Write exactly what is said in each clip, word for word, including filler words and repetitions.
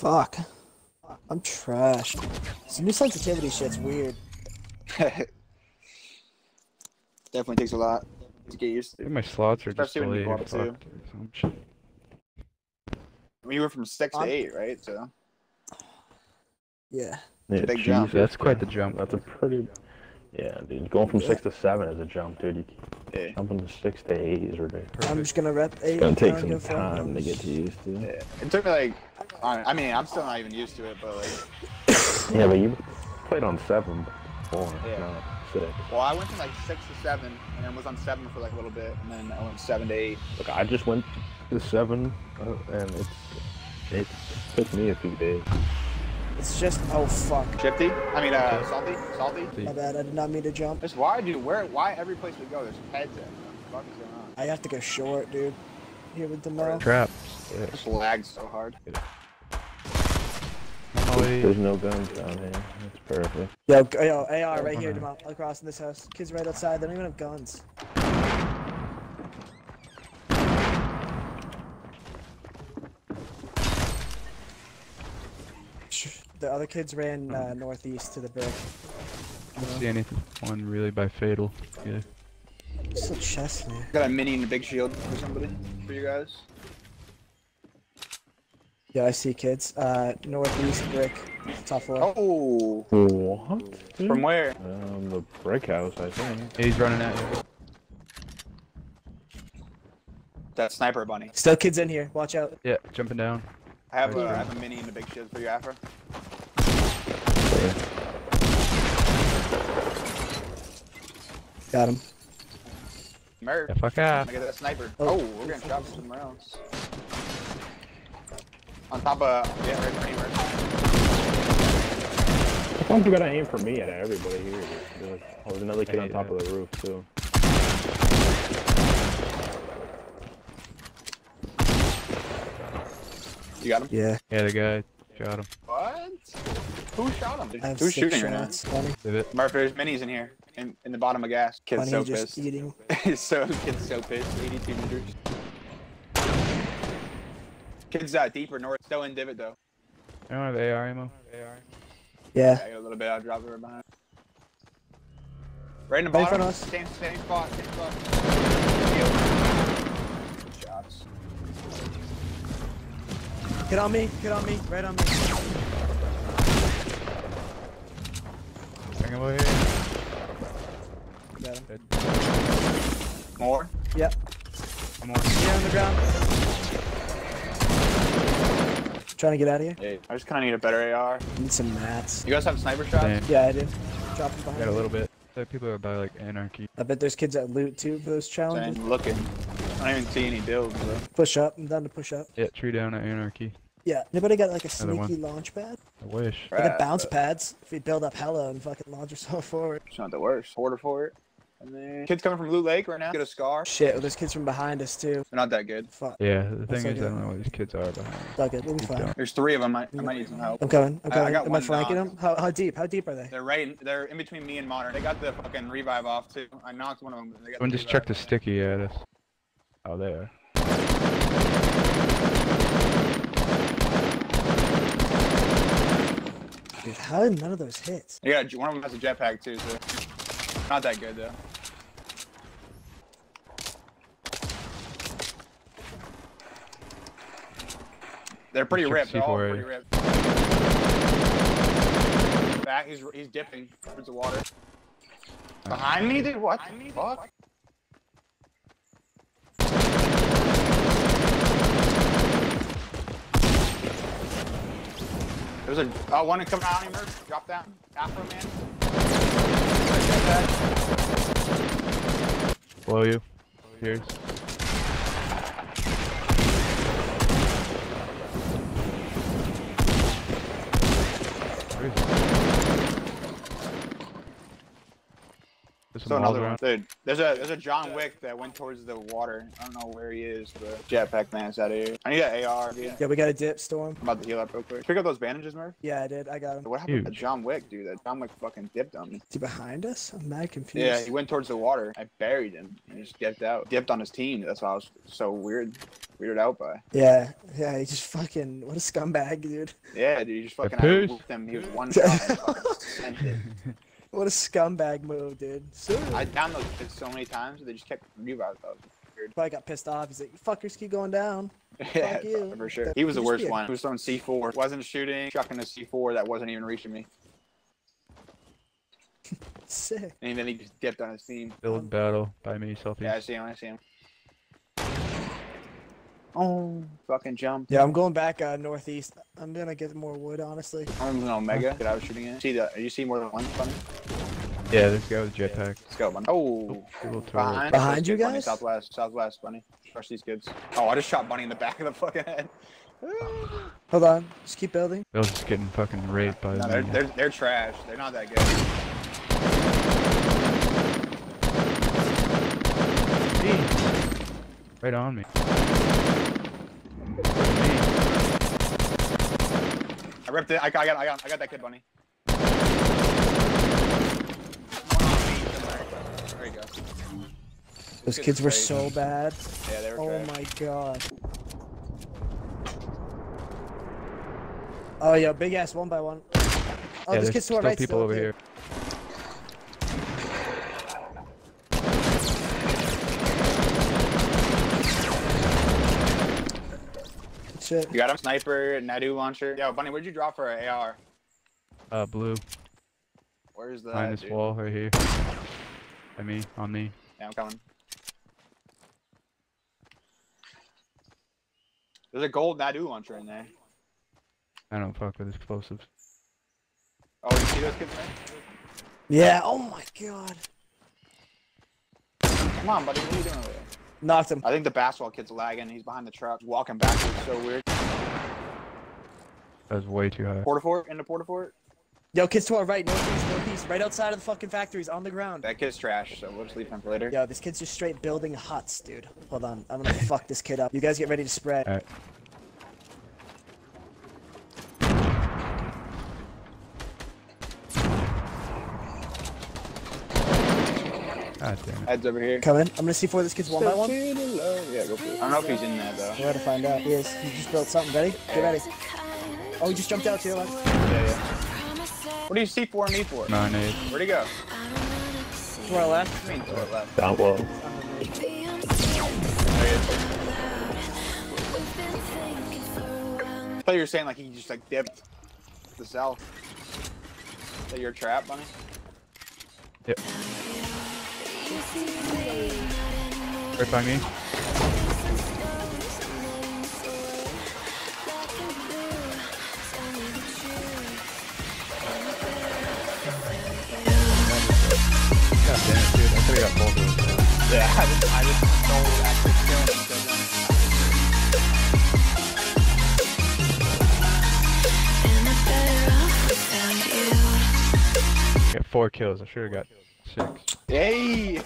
Fuck. I'm trash. This new sensitivity shit's weird. Definitely takes a lot to get used to. My slots are just delayed. Especially when you We went from six I'm... to eight, right? So. Yeah. Yeah, big geez, jump. That's quite the jump. That's a pretty. Yeah, dude. Going from yeah. six to seven is a jump, dude. You yeah. Jumping from six to eight is ridiculous. I'm just gonna rep eight. It's gonna take some time to get to used to. Yeah. It took me like. I mean, I'm still not even used to it, but like. Yeah, but you played on seven before, yeah. not six. Well, I went from like six to seven, and then was on seven for like a little bit, and then I went seven to eight. Look, I just went to seven, uh, and it's it took me a few days. It's just, oh fuck. Shifty? I mean, uh, salty? Salty? My bad, I did not mean to jump. That's why, dude, where, why every place we go, there's heads at? What the fuck is going on? I have to go short, dude. Here with the mall. Traps. Yeah. Just lagged so hard. Oh, there's no guns down here. That's perfect. Yo, yo, A R right here, Jamal, across in this house. Kids right outside, they don't even have guns. The other kids ran uh, northeast to the brick. I don't see anything. One really by fatal. Yeah. It's a chest, man. Got a mini and a big shield for somebody. For you guys. Yeah, I see kids. Uh, northeast brick. Top floor. Oh! What? Dude? From where? Um, the brick house, I think. He's running at you. That sniper bunny. Still kids in here. Watch out. Yeah, jumping down. I have, uh, I have a mini and a big shield for you, Afra. Got him. Merc. Yeah, fuck off. I got that sniper. Oh, oh we're gonna drop some rounds. On top of. Yeah, right behind Merc. Why don't you gotta aim for me at everybody here? Dude. Oh, there's another kid on top of the roof, too. You got him? Yeah. Yeah, the guy shot him. What? Who shot him? Dude? Who's shooting right now? Murph, there's minis in here. In, in the bottom of gas. Kid's so pissed. Eating. so, kid's so pissed. eighty-two meters. Kid's uh, deeper north. Still in divot, though. I don't have A R ammo. Yeah. yeah I got a little bit. I'll drop it right behind. Right in the bottom. Right in same, same spot. Same spot. Good shots. Get on me, get on me, right on me. Bring him over here. Got him. Good. More? Yep. One more. Get on the ground. Trying to get out of here? Yeah, I just kind of need a better A R. I need some mats. You guys have sniper shots? Yeah, yeah I do. Drop them behind Got a little bit. Like people are about like anarchy. I bet there's kids that loot too for those challenges. I'm looking. I don't even see any builds, though. Push up. I'm down to push up. Yeah, tree down at Anarchy. Yeah. Anybody got, like, a sneaky launch pad? I wish. Like right, a bounce but... pads. If you build up hella and fucking launch yourself forward. It's not the worst. Order for it. And then... Kids coming from Loot Lake right now. Get a scar. Shit, well, there's kids from behind us, too. They're not that good. Fuck. Yeah, the thing is, I don't know what these kids are behind. It's all good. We'll be fine. There's three of them. I, I might need some help. I'm coming. I'm coming. I got Am I flanking them? How, how deep? How deep are they? They're right in, they're in between me and Modern. They got the fucking revive off, too. I knocked one of them. They got one the just checked the sticky at us. Oh, there. Dude, how did none of those hits? Yeah, one of them has a jetpack too, so not that good though. They're pretty ripped. They're all pretty ripped. Back, he's he's dipping towards the water. Behind me, dude. What the fuck? There's a oh, one coming out of him. Drop down. Afro man. Blow you. Cheers. There's still another one. Dude, there's a there's a John Wick that went towards the water. I don't know where he is, but Jetpack Man's out of here. I need an A R. Dude. Yeah, we got a dip, Storm. I'm about to heal up real quick. Pick up those bandages, Murph. Yeah, I did. I got him. What happened Huge. to John Wick, dude? That John Wick fucking dipped on me. Is he behind us? I'm mad confused. Yeah, he went towards the water. I buried him and just dipped out. Dipped on his team. That's why I was so weird. Weirded out by. Yeah, yeah, he just fucking, what a scumbag, dude. Yeah, dude, he just fucking out-whooped him. He was one shot. What a scumbag move, dude. Seriously. I downloaded it so many times, they just kept reviving those. Probably got pissed off. He's like, fuckers keep going down. Yeah, fuck you. For sure. He was the worst one. He was on C four. Wasn't shooting, chucking a C four that wasn't even reaching me. Sick. And then he just dipped on his team. Build battle by me, selfie. Yeah, I see him, I see him. Oh, fucking jump. Yeah, I'm going back uh, northeast. I'm gonna get more wood, honestly. I'm an Omega that I was shooting at. See the, you see more than one funny? Yeah, this guy with jetpack. Let's go, bunny. Oh, oh behind, behind you guys? Bunny, southwest, southwest, bunny. Crush these kids. Oh, I just shot bunny in the back of the fucking head. Hold on, just keep building. They're just getting fucking raped by no, the they're, they're, they're trash. They're not that good. Right on me. I ripped it. I got, I got, I got, I got that kid, bunny. There you go. Those kids, kids were crazy. so bad. Yeah, they were. Oh my god. Oh yeah, big ass one by one. Oh, yeah, those kids to our right. People still over here. You got him? Sniper, Nadu launcher. Yo, bunny, where'd you drop for an A R? Uh, blue. Where's the Behind this dude? wall right here. By me, on me. Yeah, I'm coming. There's a gold Nadu launcher in there. I don't fuck with explosives. Oh, you see those kids in there? Yeah, oh my god. Come on, buddy, what are you doing over there? Knocked him. I think the basketball kid's lagging. He's behind the truck. He's walking backwards. So weird. That was way too high. Porta fort? Into porta fort? Yo, kid's to our right. Northeast, northeast. Right outside of the fucking factories. On the ground. That kid's trash, so we'll just leave him for later. Yo, this kid's just straight building huts, dude. Hold on. I'm gonna fuck this kid up. You guys get ready to spread. All right. God damn it. Heads over here. Coming. I'm gonna see four this kid's one by one. Yeah, go for it. I don't know if he's in there though. We're gonna find out. He is. He just built something. Ready? Yeah. Get ready. Oh, he just jumped out to your left. Yeah, yeah. What do you see for me for? Nine eight. Where'd he go? To our left. I mean, to our left. Down low. I thought you were saying like he just like dipped the south. Is that your trap, bunny? Yep. Right by me. God damn it, dude. I could've got both of them. Yeah, I just, I just don't actually kill him. I got four kills. I should've got six. Hey!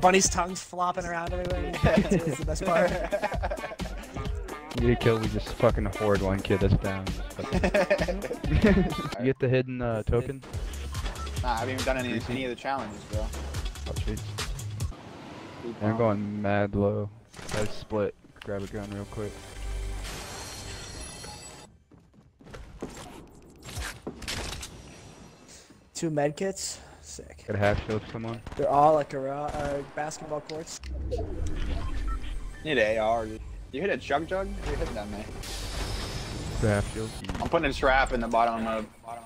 Bunny's tongue's flopping around everywhere. That's the best part. You get killed, we just fucking hoard one kid that's down. You get the hidden uh, token? Nah, I haven't even done any, any of the challenges, bro. Oh, jeez. I'm going mad low. I split. Grab a gun real quick. Two med kits. Sick. Got a half shield someone. They're all like a uh, basketball courts. You need an A R. Dude. You hit a jug jug? You're hitting that, man. The half shield. I'm putting a strap in the bottom of. Bottom.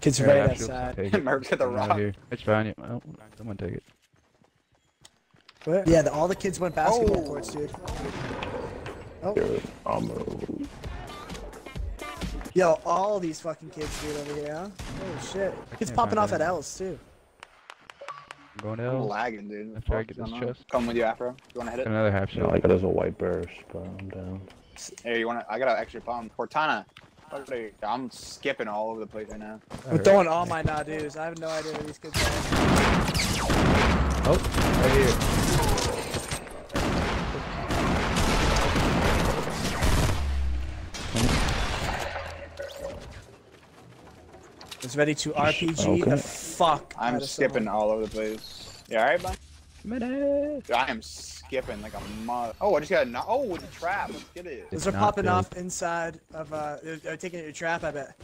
Kids are right outside. Merv's got the rock. It's fine. It. Oh, someone take it. What? Yeah, the, all the kids went basketball oh. courts, dude. Oh. Good ammo. Yo, all these fucking kids, dude, over here, huh? Holy shit. It's popping off at L's, too. I'm going to L. I'm lagging, dude. I'm trying to get this chest. Come with you, Afro. You want to hit it? Another half shot. Yeah, I got a white burst, but I'm down. Hey, you want to? I got an extra bomb. Cortana. I'm skipping all over the place right now. I'm right. throwing all my nadus. I have no idea where these kids are. Oh, right here. It's ready to R P G okay. the fuck. I'm skipping someone. all over the place. You alright, bud? Minute. I am skipping like a mother. Oh, I just got a. Oh, with the trap. Let's get it. Those are popping big. off inside of. uh They're, they're taking it your trap, I bet.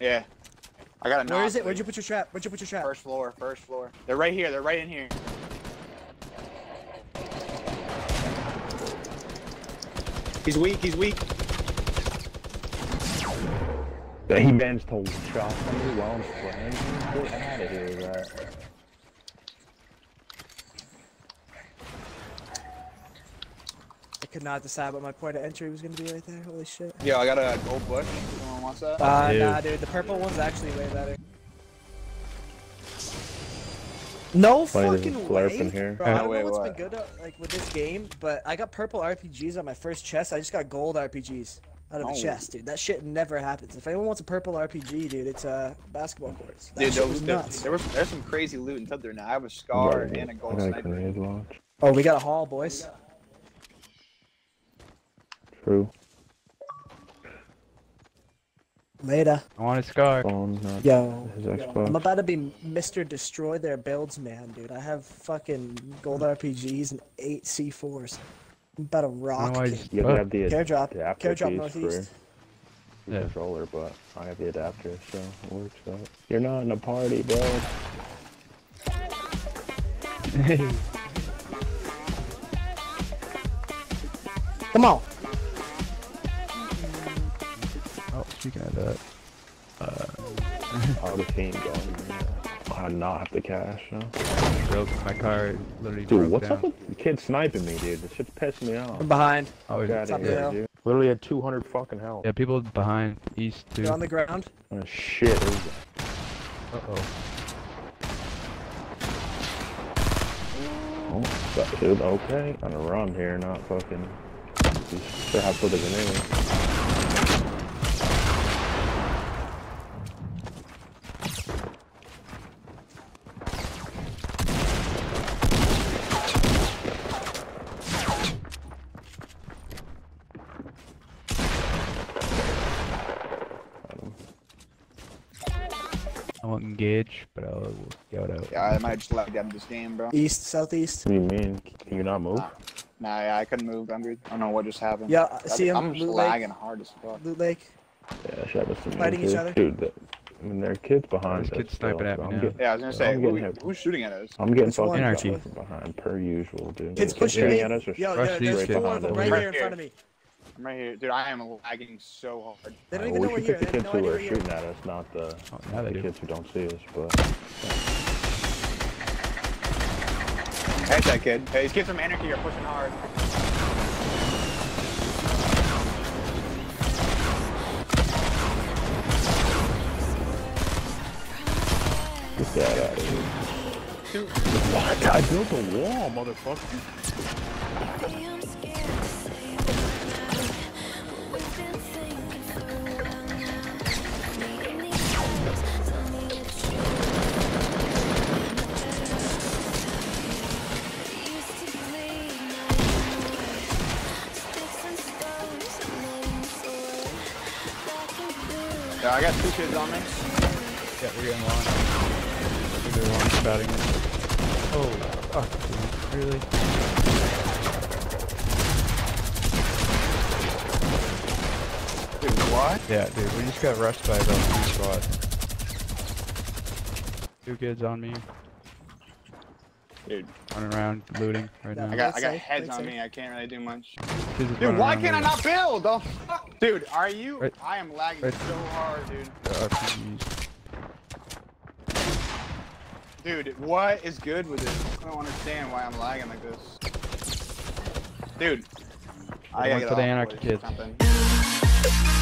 Yeah. I got a. Where knock, is it? Please. Where'd you put your trap? Where'd you put your trap? First floor. First floor. They're right here. They're right in here. He's weak. He's weak. Yeah, he managed to chop me while I'm playing. Get out of here, right? I could not decide what my point of entry was gonna be right there. Holy shit. Yeah, I got a gold bush. Anyone wants that? Uh, dude. Nah, dude. The purple one's actually way better. No fucking way, here. Bro, I don't Wait, know what's what? been good like with this game, but I got purple R P Gs on my first chest. I just got gold R P Gs. Out of the oh. chest, dude. That shit never happens. If anyone wants a purple R P G, dude, it's uh basketball courts. That dude, shit was nuts. There was there's some crazy loot in Tub there now. I have a scar yeah, and a gold sniper. Oh, we got a haul, boys. True. Later. I want a scar. Yo, yo, I'm about to be Mister Destroy Their Builds, man, dude. I have fucking gold R P Gs and eight C fours. I'm about to rock. I you have the Care drop. Care drop northeast. For yeah. controller, but I have the adapter, so it works out. You're not in a party, bro. Come on. Oh, she got that. Uh, all the pain going. I not have to cash, no? Broke my car, literally Dude, broke what's down. up with the kid sniping me, dude? This shit's pissing me off. I'm behind. Oh, he's out of here, dude. Literally at two hundred fucking health. Yeah, people behind, east, too. They're on the ground. Oh, shit. Uh-oh. Oh, that dude, okay. I'm gonna run here, not fucking... Sure how put it in anyway. Engage, but I'll go out. Yeah, I might just let down this game, bro. East, southeast. What do you mean? Can you not move? Nah, nah yeah, I couldn't move. I'm good. I don't know what just happened. Yeah, I, see, I'm just lagging hard as fuck. Loot Lake. Yeah, should have some fighting each other. Dude, the, I mean, there are kids behind us. Kids sniping at me now. Yeah, I was gonna say, who, who's shooting at us? I'm getting fucking N R T behind, per usual, dude. Kids pushing me. Yo, there's two of them right here in front of me. I'm right here. Dude, I am lagging so hard. They don't even know we're here. The kids who are shooting at us, not the kids who don't see us, but... That's that kid. Hey, these kids from Anarchy are pushing hard. Get that out of here. What? I built a wall, motherfucker. Yeah, I got two kids on me. Yeah, we're getting launched. We're getting launched spouting it. Oh, fuck, dude. Really? Dude, what? Yeah, dude, we just got rushed by about two squad. Two kids on me. Dude. Running around, looting right now. I got, I got heads on me, I can't really do much. Dude, why can't I not build? Oh, fuck. Dude, are you? Right. I am lagging right. so hard, dude. Dude, what is good with this? I don't understand why I'm lagging like this. Dude, I gotta get off the anarchy kids.